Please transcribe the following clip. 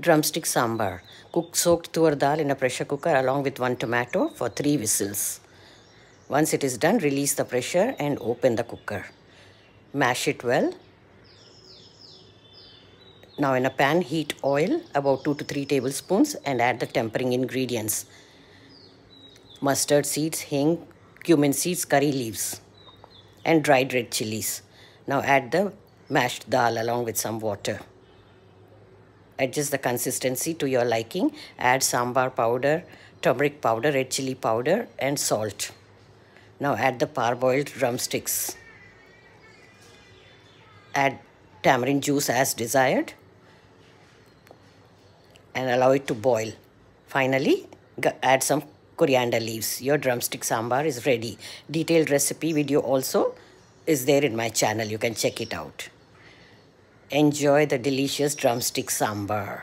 drumstick sambar. Cook soaked tur dal in a pressure cooker along with 1 tomato for 3 whistles. Once it is done, release the pressure and open the cooker. Mash it well. Now in a pan, heat oil about 2 to 3 tablespoons and add the tempering ingredients. Mustard seeds, hing, cumin seeds, curry leaves and dried red chilies. Now add the mashed dal along with some water. Adjust the consistency to your liking. Add sambar powder, turmeric powder, red chili powder and salt. Now add the parboiled drumsticks. Add tamarind juice as desired and allow it to boil. Finally, add some coriander leaves. Your drumstick sambar is ready. Detailed recipe video also is there in my channel. You can check it out. Enjoy the delicious drumstick sambar.